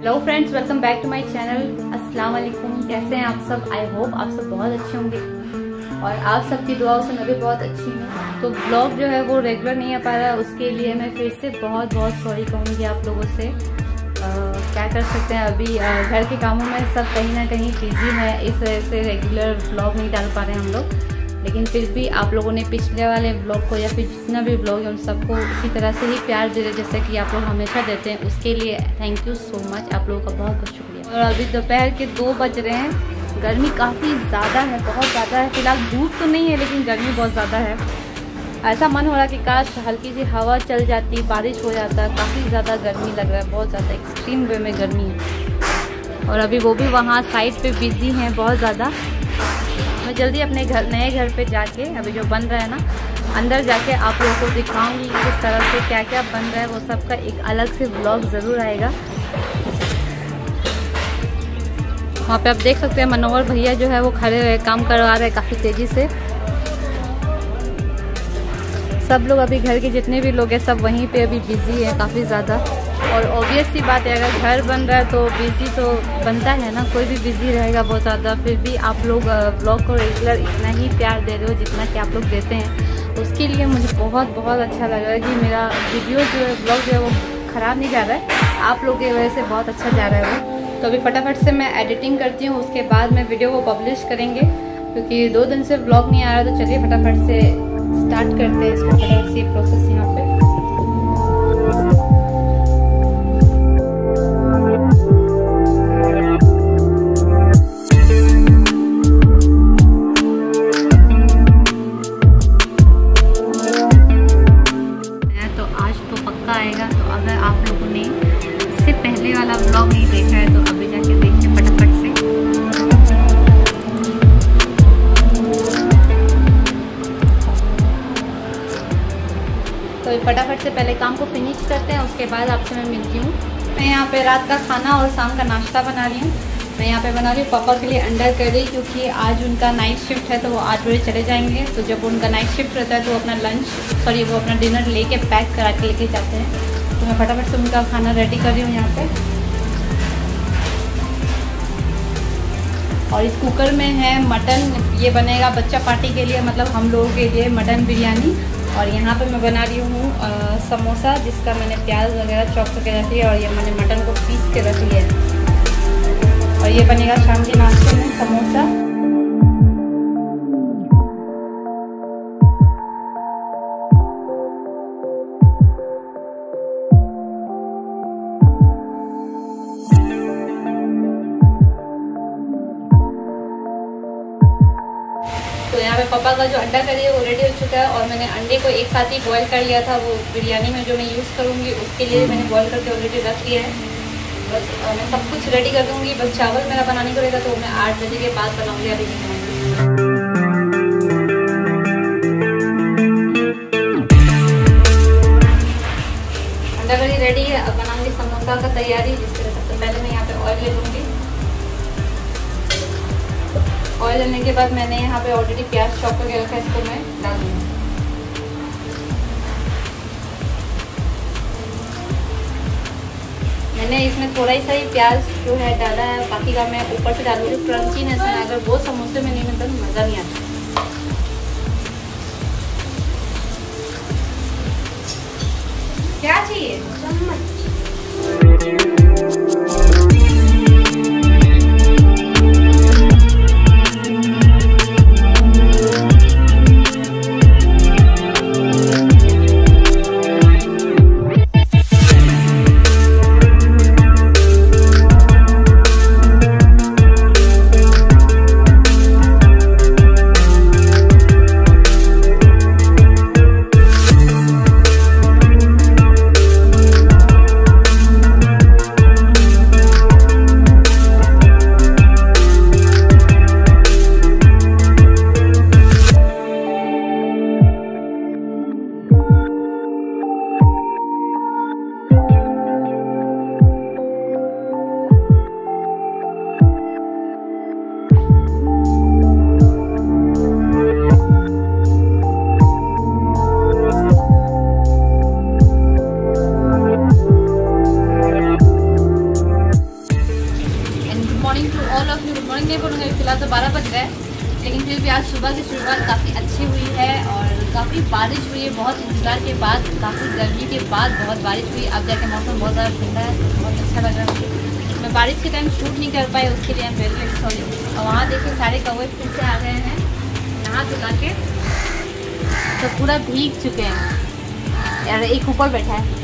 Hello friends, welcome back to my channel. अस्सलाम वालेकुम। कैसे हैं आप सब? आई होप आप सब बहुत अच्छे होंगे और आप सबकी दुआओं से मैं भी बहुत अच्छी हूँ। तो ब्लॉग जो है वो रेगुलर नहीं आ पा रहा है, उसके लिए मैं फिर से बहुत बहुत सॉरी कहूँगी आप लोगों से। क्या कर सकते हैं, अभी घर के कामों में सब कहीं ना कहीं बिजी है, इस वजह से रेगुलर ब्लॉग नहीं डाल पा रहे हैं हम लोग। लेकिन फिर भी आप लोगों ने पिछले वाले ब्लॉग को या फिर जितना भी ब्लॉग है उन सबको इसी तरह से ही प्यार दे रहे जैसे कि आप लोग हमेशा देते हैं, उसके लिए थैंक यू सो मच। आप लोगों का बहुत बहुत शुक्रिया। और अभी दोपहर के 2 बज रहे हैं। गर्मी काफ़ी ज़्यादा है, बहुत ज़्यादा है। फिलहाल धूप तो नहीं है लेकिन गर्मी बहुत ज़्यादा है। ऐसा मन हो रहा कि काश हल्की सी हवा चल जाती, बारिश हो जाता। काफ़ी ज़्यादा गर्मी लग रहा है, बहुत ज़्यादा एक्सट्रीम वे में गर्मी है। और अभी वो भी वहाँ साइड पे बिजी हैं बहुत ज़्यादा। मैं जल्दी अपने घर, नए घर पे जाके अभी जो बन रहा है ना, अंदर जाके आप लोगों को दिखाऊँगी किस तरह से क्या क्या बन रहा है। वो सब का एक अलग से ब्लॉग ज़रूर आएगा। वहाँ पर आप देख सकते हैं मनोहर भैया जो है वो खड़े हुए काम करवा रहे काफ़ी तेज़ी से। सब लोग अभी घर के जितने भी लोग हैं सब वहीं पे अभी बिज़ी है काफ़ी ज़्यादा। और ऑब्वियस सी बात है, अगर घर बन रहा है तो बिज़ी तो बनता है ना, कोई भी बिज़ी रहेगा बहुत ज़्यादा। फिर भी आप लोग ब्लॉग को रेगुलर इतना ही प्यार दे रहे हो जितना कि आप लोग देते हैं, उसके लिए मुझे बहुत बहुत अच्छा लग रहा है कि मेरा वीडियो जो है, ब्लॉग जो है वो ख़राब नहीं जा रहा है, आप लोगों की वजह से बहुत अच्छा जा रहा है वो। तो अभी फटाफट से मैं एडिटिंग करती हूँ, उसके बाद मैं वीडियो को पब्लिश करेंगे क्योंकि 2 दिन से ब्लॉग नहीं आ रहा। तो चलिए फटाफट से स्टार्ट करते हैं इसको, ये प्रोसेस यहाँ पे। तो आज तो पक्का आएगा। तो अगर आप लोगों ने इससे पहले वाला ब्लॉग नहीं देखा है तो अभी जाके देखिए फटाफट से। फटाफट से पहले काम को फिनिश करते हैं, उसके बाद आपसे मैं मिलती हूँ। मैं यहाँ पे रात का खाना और शाम का नाश्ता बना रही हूँ। मैं यहाँ पे बना रही हूँ पापा के लिए अंडा करी, क्योंकि आज उनका नाइट शिफ्ट है तो वो 8 बजे चले जाएंगे। तो जब उनका नाइट शिफ्ट रहता है तो वो अपना डिनर लेके पैक करा के लेके जाते हैं। तो मैं फटाफट से उनका खाना रेडी कर रही हूँ यहाँ पर। और इस कुकर में है मटन, ये बनेगा बच्चा पार्टी के लिए, मतलब हम लोगों के लिए मटन बिरयानी। और यहाँ पे मैं बना रही हूँ समोसा, जिसका मैंने प्याज वगैरह चॉप करके रख लिया और ये मैंने मटन को पीस के रख लिया है। और ये बनेगा शाम के नाश्ते में समोसा। तो यहाँ पे पापा का जो अंडा करी है वो रेडी हो चुका है। और मैंने अंडे को एक साथ ही बॉईल कर लिया था, वो बिरयानी में जो मैं यूज़ करूँगी उसके लिए मैंने बॉईल करके ऑलरेडी रख लिया है। बस मैं सब कुछ रेडी कर दूँगी, बस चावल मेरा बनाने को रहेगा तो मैं 8 बजे के बाद बनाऊँगी, अभी नहीं बनाऊँगी। अंडा करी रेडी है, अब बनाऊँगी समोसा का तैयारी। जिसके लिए सबसे पहले मैं यहाँ पर ऑयल ले लूँगी। ऑयल लेने के बाद मैंने यहाँ पे ऑलरेडी प्याज चॉप करके रखा है, इसको मैं डाल दूँगी। मैंने इसमें थोड़ा ही सा ही प्याज जो है डाला है, बाकी का मैं ऊपर से डालूँगी। क्रंचीनेस है, अगर वो समोसे में नहीं मिलता तो मज़ा नहीं आता। क्या चाहिए चम्मच? सब लोग गुड मॉर्निंग नहीं बोलूँगा, फिलहाल तो 12 बज रहे हैं, लेकिन फिर भी आज सुबह की शुरुआत काफ़ी अच्छी हुई है और काफ़ी बारिश हुई है। बहुत इंतजार के बाद, काफ़ी गर्मी के बाद बहुत बारिश हुई। अब जाके मौसम बहुत ज़्यादा ठंडा है, बहुत अच्छा लग रहा है। मैं बारिश के टाइम शूट नहीं कर पाई, उसके लिए मैं वेरी सॉरी। और वहाँ देखिए सारे कौवे फिर से आ गए हैं नहा धुला के, तो पूरा भीग चुके हैं। यार एक ऊपर बैठा है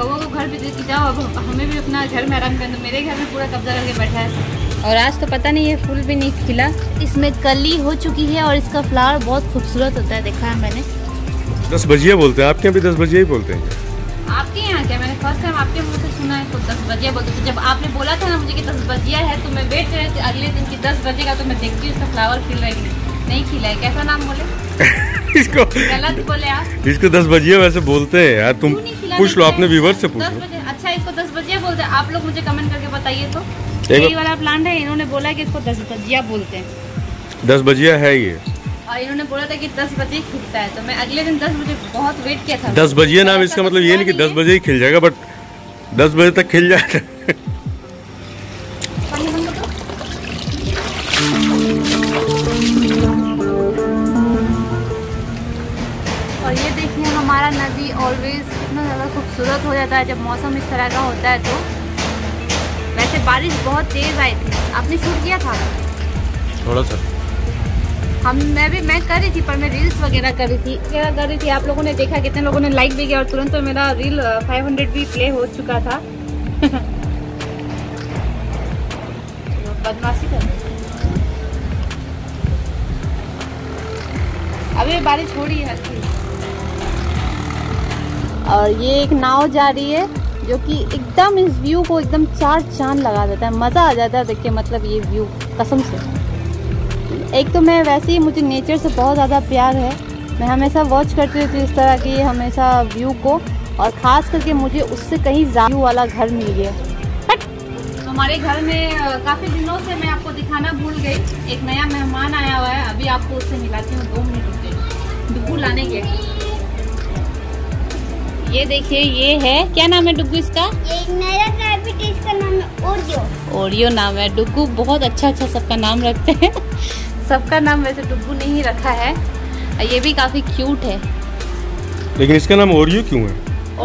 कौवा को घर पे देती जाओ, अब हमें भी अपना घर में आराम करना। मेरे घर में पूरा कब्जा करके बैठा है। और आज तो पता नहीं ये फूल भी नहीं खिला, इसमें कली हो चुकी है और इसका फ्लावर बहुत खूबसूरत होता है, देखा है मैंने। 10 बजिया बोलते हैं, आपके यहाँ भी 10 बजिया ही बोलते हैं? आपके यहाँ क्या? मैंने फर्स्ट टाइम आपके मुँह से सुना है तो 10 बजिया बोलते हैं। जब आपने बोला था ना मुझे कि 10 बजिया है, तो मैं वेट कर अगले दिन की 10 बजे का, तो मैं देखती हूँ इसका फ्लावर खिल रहा है नहीं खिला है। कैसा नाम बोले इसको, गलत बोले आप। इसको 10 बजे वैसे बोलते हैं यार, तुम पूछ लो आपने व्यूअर से पूछो। 10 बजे अच्छा, इसको 10 बजे बोलते हैं। आप लोग मुझे कमेंट करके बताइए। तो यही वाला प्लांट है, इन्होंने बोला कि इसको 10 बजिया बोलते हैं। 10 बजिया है ये, और इन्होंने बोला था कि 10 बजे खिलता है, तो मैं अगले दिन 10 बजे बहुत वेट किया था। 10 बजिया नाम इसका मतलब ये नहीं कि 10 बजे ही खिल जाएगा, बट 10 बजे तक खिल जाएगा। हमारा नदी ऑलवेज इतना ज़्यादा खूबसूरत हो जाता है जब मौसम इस तरह का होता है। तो वैसे बारिश बहुत तेज़ आई थी। आपने शूट किया था थोड़ा सा? मैं कर रही थी, पर मैं रील्स वगैरह कर रही थी आप लोगों ने देखा, कितने लोगों ने लाइक भी किया, और तुरंत तो मेरा रील 500 भी प्ले हो चुका था। बदमाशी कर अभी बारिश हो रही है अच्छी। और ये एक नाव जा रही है जो कि एकदम इस व्यू को एकदम 4 चांद लगा देता है। मज़ा आ जाता है देख के, मतलब ये व्यू कसम से। एक तो मैं वैसे ही, मुझे नेचर से बहुत ज़्यादा प्यार है, मैं हमेशा वॉच करती रहती हूँ इस तरह की हमेशा व्यू को, और ख़ास करके मुझे उससे कहीं ज़्यादा वाला घर मिल गया। तो हमारे घर में काफ़ी दिनों से, मैं आपको दिखाना भूल गई, एक नया मेहमान आया हुआ है। अभी आपको उससे मिलाती हूँ, 2 मिनट डुब्बू लाने गए। ये देखिए, ये है, क्या नाम है डुग्गू इसका? एक नया रैबिट, इसका नाम है ओरियो। ओरियो नाम है। डुग्गू बहुत अच्छा सबका नाम रखते हैं। सबका नाम वैसे डुग्गू ने ही रखा है। ये भी काफी क्यूट है, लेकिन इसका नाम ओरियो क्यों है?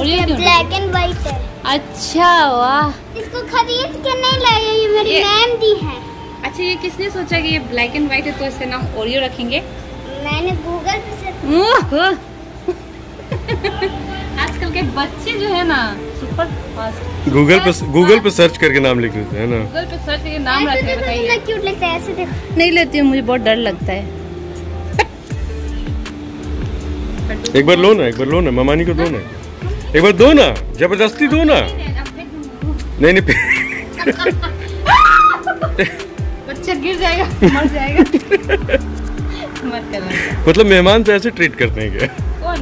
ओरियो क्यों? ब्लैक एंड व्हाइट है। अच्छा, वाह, इसको खरीद के नहीं लाए, ये मेरी मैम दी है। अच्छा, ये किसने सोचा कि ये ब्लैक एंड व्हाइट है तो इसका नाम ओरियो रखेंगे? मैंने गूगल पे, आजकल के बच्चे जो है ना सुपर फास्ट, गूगल पे सर्च करके नाम लिख लेते हैं ना। गूगल पे सर्च करके नाम रख लेते हैं। कितना क्यूट लगता है ऐसे, देखो। नहीं लेती हूँ, मुझे बहुत डर लगता है। एक बार लो ना मामानी को दो ना, एक बार दो ना, जबरदस्ती दो ना। नहीं बच्चा गिर जाएगा, मर जाएगा। मत करना, मतलब मेहमान तो ऐसे ट्रीट करते हैं क्या?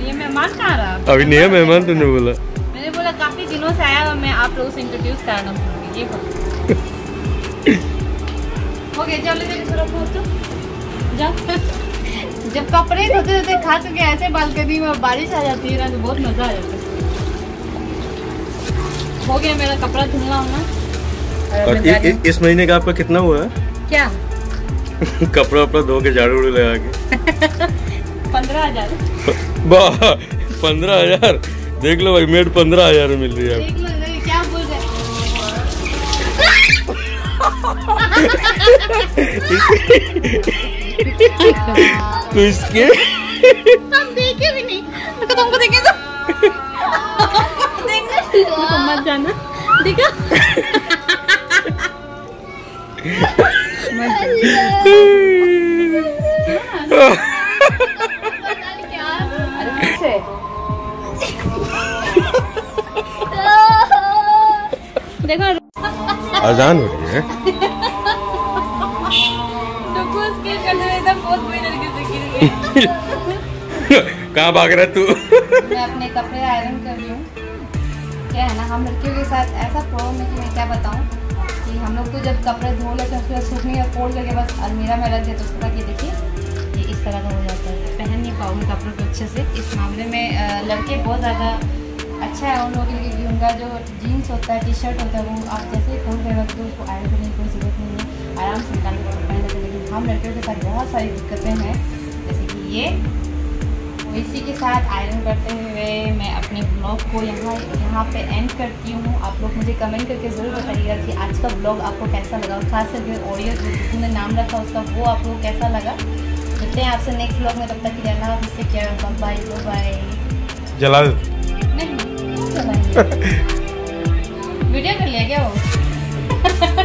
ये मेहमान कहाँ रहा? अभी नया मेहमान तुमने बोला? मैंने बोला काफी दिनों से आया, मैं आप लोगों से इंट्रोड्यूस कराना चाहूँगी। ये हो गया, चलो मेरे थोड़ा फोटो। जब कपड़े धोते खास करके ऐसे बालकनी में बारिश आ जाती है ना, तो बहुत मजा आ जाता है। हो गया मेरा कपड़ा धुलना होना। और इस महीने का आपका कितना हुआ है? क्या कपड़ा वपड़ा धो के झाड़ू लगा के 15,000 15,000 देख लो भाई, मेड 15,000 मिल रही है। देख लो क्या बोल रहा है। तो इसके हम देखे भी नहीं, तो तुमको देखे तो मत जाना, देखा अजान हो रही है। कहाँ भाग रहा तू? मैं अपने कपड़े आयरन कर रही हूँ। क्या है ना, हम लड़कियों के साथ ऐसा प्रॉब्लम है कि मैं क्या बताऊँ, कि हम लोग तो जब कपड़े धो लेते हैं उसके सूखने या फोल्ड करके बस अलमीरा में रख देते, उसके बाद ये देखिए ये इस तरह का हो जाता है, पहन नहीं पाऊँगी कपड़ों को अच्छे से। इस मामले में लड़के बहुत ज़्यादा अच्छा है उन लोगों के लिए कि उनका जो जीन्स होता है, टी शर्ट होता है, वो आप जैसे ही खोल रहे वक्त तो उसको आयरन करने की कोई जरूरत नहीं है, आराम से निकालने को पहन लेते हैं। लेकिन हम लड़कियों के साथ बहुत सारी दिक्कतें हैं, जैसे कि ये। इसी के साथ आयरन करते हुए मैं अपने ब्लॉग को यहाँ पे एंड करती हूँ। आप लोग मुझे कमेंट करके ज़रूर बताइएगा कि आज का ब्लॉग आपको कैसा लगा, और खास करके ओरियो जो जिसने नाम रखा उसका वो आपको कैसा लगा। मिलते हैं आपसे नेक्स्ट ब्लॉग में, तब तक जाना उससे क्या बाय बाय। जला नहीं, क्यों जलाएंगे? वीडियो कर लिया क्या वो?